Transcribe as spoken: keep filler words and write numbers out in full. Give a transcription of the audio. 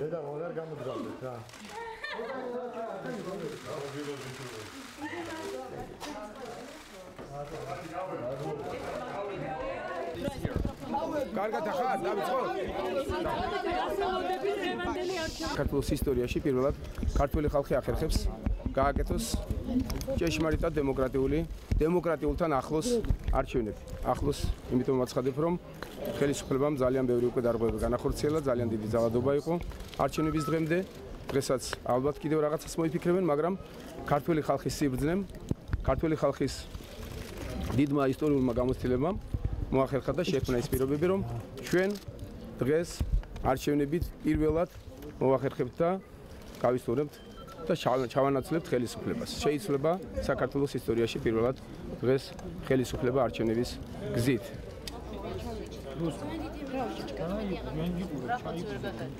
Dedem onlar gamı duraldık ha. ქართლის ისტორიაში პირველად ქართული ხალხი ახერხებს გააკეთოს ჭეშმარიტა დემოკრატიული დემოკრატიულთან ახლოს არჩევნები. ახლოს, იმიტომ ვაცხადებ, რომ ხელისუფლებამ ძალიან ბევრი უკვე დარღვევა განახორციელა, ძალიან დიდი ძალადობა იყო არჩევნების დღემდე. დღესაც ალბათ კიდევ რაღაცას მოიფიქრებენ, მაგრამ ქართული ხალხის სიბრძნემ, ქართული ხალხის დიდმა ისტორიულმა გამოცდილებამ მოახერხა და შექმნა ის პირობები, რომ ჩვენ დღეს არჩევნებით პირველად მოახერხებთ და გავისტურებთ და ჩავანაცვლებთ ხელისუფლებას. შეიძლება საქართველოს ისტორიაში პირველად დღეს ხელისუფლება არჩევნების გზით.